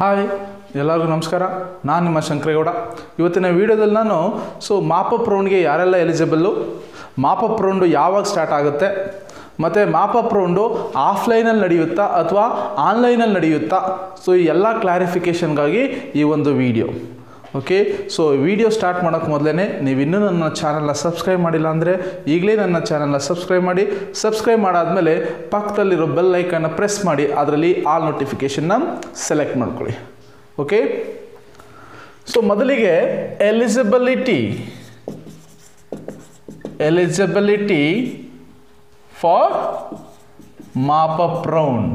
Hi ಎಲ್ಲರಿಗೂ ನಮಸ್ಕಾರ ನಾನು ನಿಮ್ಮ ಶಂಕರಗೌಡ ಇವತ್ತಿನ ವಿಡಿಯೋದಲ್ಲಿ ನಾನು ಮಾಪಪ್ ರೌಂಡ್ಗೆ ಯಾರೆಲ್ಲ ಎಲಿಜಿಬಲ್ ಮಾಪಪ್ ರೌಂಡ್ ಯಾವಾಗ ಸ್ಟಾರ್ಟ್ ಆಗುತ್ತೆ ಮತ್ತು ಮಾಪಪ್ ರೌಂಡ್ ಆಫ್ಲೈನಲ್ಲಿ ನಡೆಯುತ್ತಾ ಅಥವಾ ಆನ್ಲೈನಲ್ಲಿ ನಡೆಯುತ್ತಾ ಎಲ್ಲ ಕ್ಲಾರಿಫಿಕೇಶನ್ಗಾಗಿ ಈ ಒಂದು ವಿಡಿಯೋ ಓಕೆ ವಿಡಿಯೋ ಸ್ಟಾರ್ಟ್ ಮಾಡೋಕೆ ಮೊದಲೇ ನೀವು ಇನ್ನೂ ನನ್ನ ಚಾನೆಲ್ನ ಸಬ್ಸ್ಕ್ರೈಬ್ ಮಾಡಿಲ್ಲ ಅಂದರೆ ಈಗಲೇ ನನ್ನ ಚಾನೆಲ್ನ ಸಬ್ಸ್ಕ್ರೈಬ್ ಮಾಡಿ ಸಬ್ಸ್ಕ್ರೈಬ್ ಮಾಡಾದಮೇಲೆ ಪಕ್ಕದಲ್ಲಿರೋ ಬೆಲ್ ಐಕನ್ನ ಪ್ರೆಸ್ ಮಾಡಿ ಅದರಲ್ಲಿ ಆಲ್ ನೋಟಿಫಿಕೇಷನ್ನ ಸೆಲೆಕ್ಟ್ ಮಾಡ್ಕೊಳ್ಳಿ ಓಕೆ ಮೊದಲಿಗೆ eligibility for mop up round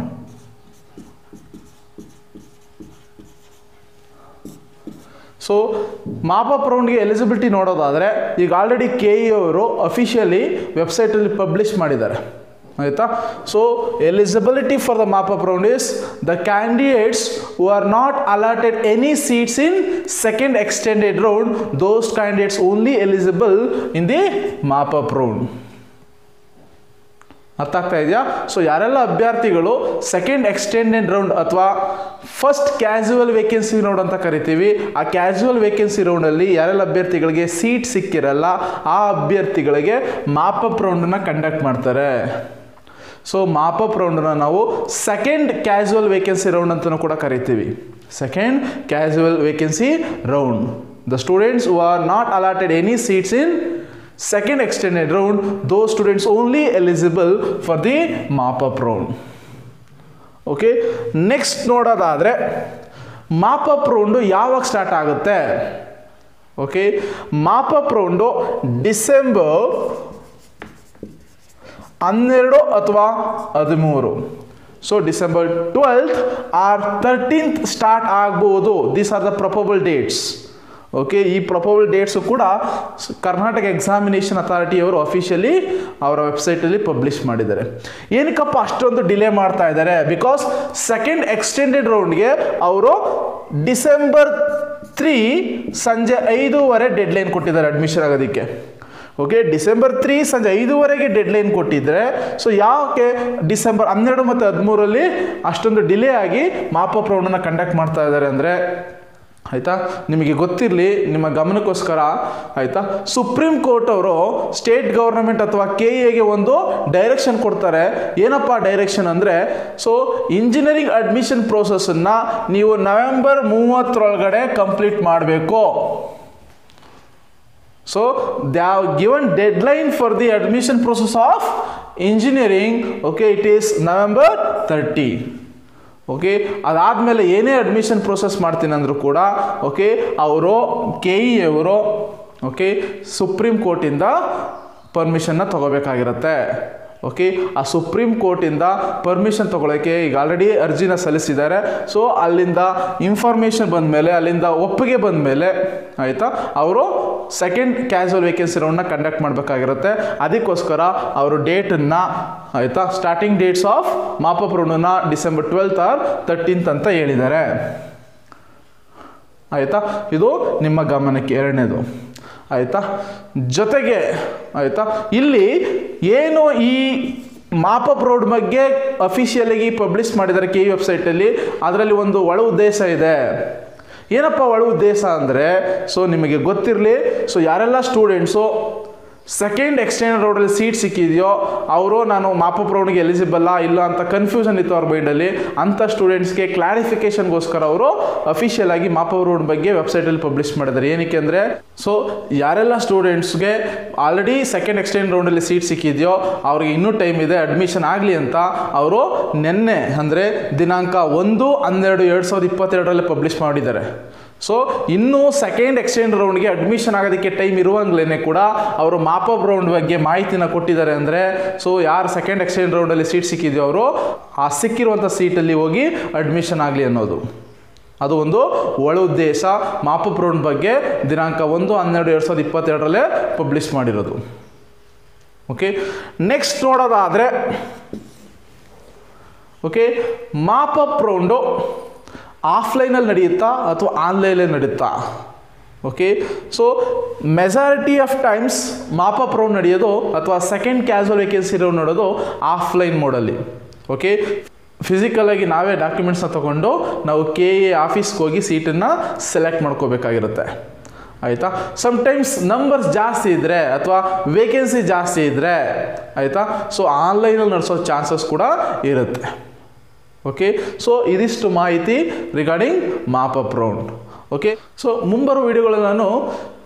mop up ರೌಂಡ್ಗೆ ಎಲಿಜಿಬಿಲಿಟಿ ನೋಡೋದಾದರೆ ಈಗ ಆಲ್ರೆಡಿ ಕೆ ಇ ಅವರು ಅಫಿಷಿಯಲಿ ವೆಬ್ಸೈಟಲ್ಲಿ ಪಬ್ಲಿಷ್ ಮಾಡಿದ್ದಾರೆ ಆಯಿತಾ eligibility for the mop up round is the candidates who are not allotted any seats in second extended round those candidates only eligible in the mop up round ಅರ್ಥ ಆಗ್ತಾ ಇದೆಯಾ ಯಾರೆಲ್ಲ ಅಭ್ಯರ್ಥಿಗಳು second extended round ಅಥವಾ first casual vacancy round ಅಂತ ಕರಿತೀವಿ ಆ casual vacancy ರೌಂಡಲ್ಲಿ ಯಾರೆಲ್ಲ ಅಭ್ಯರ್ಥಿಗಳಿಗೆ ಸೀಟ್ ಸಿಕ್ಕಿರಲ್ಲ ಆ ಅಭ್ಯರ್ಥಿಗಳಿಗೆ ಮಾಪಪ್ ರೌಂಡನ್ನು ಕಂಡಕ್ಟ್ ಮಾಡ್ತಾರೆ ಮಾಪಪ್ ರೌಂಡನ್ನು ನಾವು ಸೆಕೆಂಡ್ ಕ್ಯಾಶುವಲ್ ವೇಕೆನ್ಸಿ ರೌಂಡ್ ಅಂತಲೂ ಕೂಡ ಕರಿತೀವಿ second casual vacancy round the students who are not allotted any seats in second extended round, those students only eligible for the mop-up round. Okay, next nodadadre mop-up round yavag start agutte. Okay, mop-up round December 12 athwa 13. So December 12th or 13th start agbodu. These are the probable dates. Okay ಈ proposal dates ಕೂಡ Karnataka examination authority ಅವರು officially ಅವರ ವೆಬ್ಸೈಟಲ್ಲಿ publish ಮಾಡಿದ್ದಾರೆ ಏನಕ್ಕಪ್ಪ ಅಷ್ಟೊಂದು delay ಮಾಡ್ತಾ ಇದ್ದಾರೆ ಬಿಕಾಸ್ ಸೆಕೆಂಡ್ ಎಕ್ಸ್ಟೆಂಡೆಡ್ ರೌಂಡ್ಗೆ ಅವರು ಡಿಸೆಂಬರ್ 3 ಸಂಜೆ 5:30 ಡೆಡ್ಲೈನ್ ಕೊಟ್ಟಿದ್ದಾರೆ ಅಡ್ಮಿಷನ್ ಆಗೋದಕ್ಕೆ ಓಕೆ ಡಿಸೆಂಬರ್ 3 ಸಂಜೆ 5:30ಗೆ ಡೆಡ್ಲೈನ್ ಕೊಟ್ಟಿದ್ದರೆ ಯಾಕೆ ಡಿಸೆಂಬರ್ 12 ಮತ್ತು 13ರಲ್ಲಿ ಅಷ್ಟೊಂದು ಡಿಲೇ ಆಗಿ ಮಾಪಪ್ ರೌಂಡನ್ನು ಕಂಡಕ್ಟ್ ಮಾಡ್ತಾ ಇದ್ದಾರೆ ಅಂದರೆ ಆಯಿತಾ ನಿಮಗೆ ಗೊತ್ತಿರಲಿ ನಿಮ್ಮ ಗಮನಕ್ಕೋಸ್ಕರ ಆಯಿತಾ ಸುಪ್ರೀಂ ಕೋರ್ಟ್ ಅವರು ಸ್ಟೇಟ್ ಗೌರ್ನಮೆಂಟ್ ಅಥವಾ ಕೆ ಎಗೆ ಒಂದು ಡೈರೆಕ್ಷನ್ ಕೊಡ್ತಾರೆ ಏನಪ್ಪ ಡೈರೆಕ್ಷನ್ ಅಂದರೆ ಇಂಜಿನಿಯರಿಂಗ್ ಅಡ್ಮಿಷನ್ ಪ್ರೋಸೆಸ್ಸನ್ನು ನೀವು ನವೆಂಬರ್ 30ರೊಳಗಡೆ ಕಂಪ್ಲೀಟ್ ಮಾಡಬೇಕು they have given deadline for the admission process of engineering okay it is November 30 okay ಅದಾದಮೇಲೆ ಏನೇ ಅಡ್ಮಿಷನ್ ಪ್ರೋಸೆಸ್ ಮಾಡ್ತೀನಿ ಅಂದರೂ ಕೂಡ ಓಕೆ ಅವರು ಕೆ ಇ ಅವರು ಓಕೆ ಸುಪ್ರೀಂ ಕೋರ್ಟಿಂದ ಪರ್ಮಿಷನ್ನ ತಗೋಬೇಕಾಗಿರುತ್ತೆ ಓಕೆ ಆ ಸುಪ್ರೀಂ ಕೋರ್ಟಿಂದ ಪರ್ಮಿಷನ್ ತೊಗೊಳಕ್ಕೆ ಈಗ ಆಲ್ರೆಡಿ ಅರ್ಜಿನ ಸಲ್ಲಿಸಿದ್ದಾರೆ ಅಲ್ಲಿಂದ ಇನ್ಫಾರ್ಮೇಷನ್ ಬಂದ ಮೇಲೆ ಅಲ್ಲಿಂದ ಒಪ್ಪಿಗೆ ಬಂದ ಮೇಲೆ ಆಯಿತಾ ಅವರು ಸೆಕೆಂಡ್ ಕ್ಯಾಶುವಲ್ ವೇಕೆನ್ಸಿ ರೌಂಡ್ನ ಕಂಡಕ್ಟ್ ಮಾಡಬೇಕಾಗಿರುತ್ತೆ ಅದಕ್ಕೋಸ್ಕರ ಅವರು ಡೇಟನ್ನು ಆಯಿತಾ ಸ್ಟಾರ್ಟಿಂಗ್ ಡೇಟ್ಸ್ ಆಫ್ ಮಾಪಪ್ ರೌಂಡನ್ನು ಡಿಸೆಂಬರ್ 12 or 13 ಅಂತ ಹೇಳಿದ್ದಾರೆ ಆಯಿತಾ ಇದು ನಿಮ್ಮ ಗಮನಕ್ಕೆ ಎರಡನೇದು ಆಯಿತಾ ಜೊತೆಗೆ ಆಯಿತಾ ಇಲ್ಲಿ ಏನು ಈ ಮಾಪಪ್ ರೌಂಡ್ ಬಗ್ಗೆ ಅಫಿಷಿಯಲಾಗಿ ಪಬ್ಲಿಷ್ ಮಾಡಿದ್ದಾರೆ ಕೆ ಇ ವೆಬ್ಸೈಟಲ್ಲಿ ಅದರಲ್ಲಿ ಒಂದು ಒಳ ಉದ್ದೇಶ ಇದೆ ಏನಪ್ಪ ಒಳ ಉದ್ದೇಶ ಅಂದರೆ ನಿಮಗೆ ಗೊತ್ತಿರಲಿ ಯಾರೆಲ್ಲ ಸ್ಟೂಡೆಂಟ್ಸು ಸೆಕೆಂಡ್ ಎಕ್ಸ್ಟೆಂಡ್ ರೌಂಡಲ್ಲಿ ಸೀಟ್ ಸಿಕ್ಕಿದೆಯೋ ಅವರು ನಾನು ಮಾಪಪ್ ರೌಂಡ್ಗೆ ಎಲಿಜಿಬಲ್ಲ ಇಲ್ಲ ಅಂತ ಕನ್ಫ್ಯೂಷನ್ ಇತ್ತು ಅವ್ರ ಮೈಂಡಲ್ಲಿ ಅಂಥ ಸ್ಟೂಡೆಂಟ್ಸ್ಗೆ ಕ್ಲಾರಿಫಿಕೇಷನ್ಗೋಸ್ಕರ ಅವರು ಅಫಿಷಿಯಲ್ ಆಗಿ ಮಾಪಪ್ ರೌಂಡ್ ಬಗ್ಗೆ ವೆಬ್ಸೈಟಲ್ಲಿ ಪಬ್ಲಿಷ್ ಮಾಡಿದ್ದಾರೆ ಏನಕ್ಕೆ ಅಂದರೆ ಯಾರೆಲ್ಲ ಸ್ಟೂಡೆಂಟ್ಸ್ಗೆ ಆಲ್ರೆಡಿ ಸೆಕೆಂಡ್ ಎಕ್ಸ್ಟೆಂಡ್ ರೌಂಡಲ್ಲಿ ಸೀಟ್ ಸಿಕ್ಕಿದೆಯೋ ಅವ್ರಿಗೆ ಇನ್ನೂ ಟೈಮ್ ಇದೆ ಅಡ್ಮಿಷನ್ ಆಗಲಿ ಅಂತ ಅವರು ನಿನ್ನೆ ಅಂದರೆ ದಿನಾಂಕ 1/12/2022 ಪಬ್ಲಿಷ್ ಮಾಡಿದ್ದಾರೆ ಇನ್ನೂ ಸೆಕೆಂಡ್ ಎಕ್ಸ್ಟೆಂಡ್ ರೌಂಡ್ಗೆ ಅಡ್ಮಿಷನ್ ಆಗೋದಕ್ಕೆ ಟೈಮ್ ಇರುವಾಗಲೇ ಕೂಡ ಅವರು ಮಾಪಪ್ ರೌಂಡ್ ಬಗ್ಗೆ ಮಾಹಿತಿನ ಕೊಟ್ಟಿದ್ದಾರೆ ಅಂದರೆ ಯಾರು ಸೆಕೆಂಡ್ ಎಕ್ಸ್ಟೆಂಡ್ ರೌಂಡಲ್ಲಿ ಸೀಟ್ ಸಿಕ್ಕಿದೆಯೋ ಅವರು ಆ ಸಿಕ್ಕಿರುವಂಥ ಸೀಟಲ್ಲಿ ಹೋಗಿ ಅಡ್ಮಿಷನ್ ಆಗಲಿ ಅನ್ನೋದು ಅದು ಒಂದು ಒಳ ಉದ್ದೇಶ ಮಾಪಪ್ ರೌಂಡ್ ಬಗ್ಗೆ ದಿನಾಂಕ 1/12/2022 ಪಬ್ಲಿಷ್ ಮಾಡಿರೋದು ಓಕೆ ನೆಕ್ಸ್ಟ್ ನೋಡೋದಾದರೆ ಓಕೆ ಮಾಪಪ್ ರೌಂಡು ಆಫ್ಲೈನಲ್ಲಿ ನಡೆಯುತ್ತಾ ಅಥವಾ ಆನ್ಲೈನಲ್ಲಿ ನಡೆಯುತ್ತಾ okay majority of times mop up round ನಡೆಯೋದು ಅಥವಾ ಸೆಕೆಂಡ್ ಕ್ಯಾಶುವಲ್ ವೇಕೆನ್ಸಿ ರೌಂಡ್ ನಡೆಯೋದು ಆಫ್ಲೈನ್ ಮೋಡಲ್ಲಿ ಓಕೆ फिजिकल आगे नावे डाक्यूमेंट्स तक ना के आफीस होगी सीटन सेलेक्ट माड्कोबेकागिरुत्ते आयता। समटाइम्स नंबर्स जास्ति इद्रे अथवा वेकेंसी जास्ति इद्रे आयता सो ऑनलाइन अल्ली नडेसो चांसेस कूड इरुत्ते। ओके सो इदिष्टु माहिति regarding mop up round. Okay so ಮುಂಬರುವ ವಿಡಿಯೋಗಳಲ್ಲಿ ನಾನು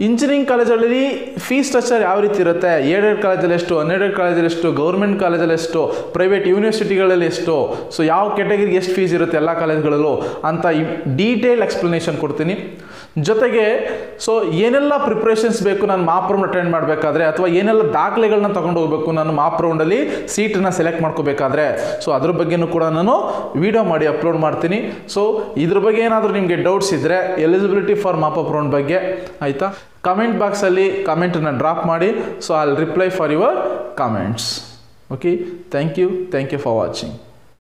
ಇಂಜಿನಿಯರಿಂಗ್ ಕಾಲೇಜಲ್ಲಿ ಫೀ ಸ್ಟ್ರಕ್ಚರ್ ಯಾವ ರೀತಿ ಇರುತ್ತೆ, ಏಡೆಡ್ ಕಾಲೇಜಲ್ಲಿ ಎಷ್ಟು, ಅನ್ಏಡೆಡ್ ಕಾಲೇಜಲ್ಲಿ ಎಷ್ಟು, ಗವರ್ನಮೆಂಟ್ ಕಾಲೇಜಲ್ಲಿ ಎಷ್ಟು, ಪ್ರೈವೇಟ್ ಯೂನಿವರ್ಸಿಟಿಗಳಲ್ಲಿ ಎಷ್ಟು, ಸೋ ಯಾವ ಕ್ಯಾಟಗರಿಗೆ ಎಷ್ಟು ಫೀಸ್ ಇರುತ್ತೆ ಎಲ್ಲ ಕಾಲೇಜುಗಳಲ್ಲೂ ಅಂತ ಡೀಟೇಲ್ ಎಕ್ಸ್ಪ್ಲನೇಷನ್ ಕೊಡ್ತೀನಿ। ಜೊತೆಗೆ ಸೋ ಏನೆಲ್ಲ ಪ್ರಿಪರೇಷನ್ಸ್ ಬೇಕು ನಾನು ಮಾಪ್ ರೌಂಡ್ ಅಟೆಂಡ್ ಮಾಡಬೇಕಾದ್ರೆ ಅಥವಾ ಏನೆಲ್ಲ ದಾಖಲೆಗಳನ್ನು ತಗೊಂಡು ಹೋಗಬೇಕು ನಾನು ಮಾಪ್ ರೌಂಡ್ ಅಲ್ಲಿ ಸೀಟ್ ಅನ್ನು ಸೆಲೆಕ್ಟ್ ಮಾಡ್ಕೋಬೇಕಾದ್ರೆ ಸೋ ಅದರ ಬಗ್ಗೆನೂ ಕೂಡ ನಾನು ವಿಡಿಯೋ ಮಾಡಿ ಅಪ್ಲೋಡ್ ಮಾಡ್ತೀನಿ। ಸೋ ಇದರ ಬಗ್ಗೆ ಏನಾದರೂ ನಿಮಗೆ ಡೌಟ್ಸ್ ಇದ್ದರೆ eligibility for map up round ಬಗ್ಗೆ ಆಯ್ತಾ comment box ಅಲ್ಲಿ comment ಅನ್ನು drop ಮಾಡಿ। so I'll reply for your comments. Okay thank you for watching.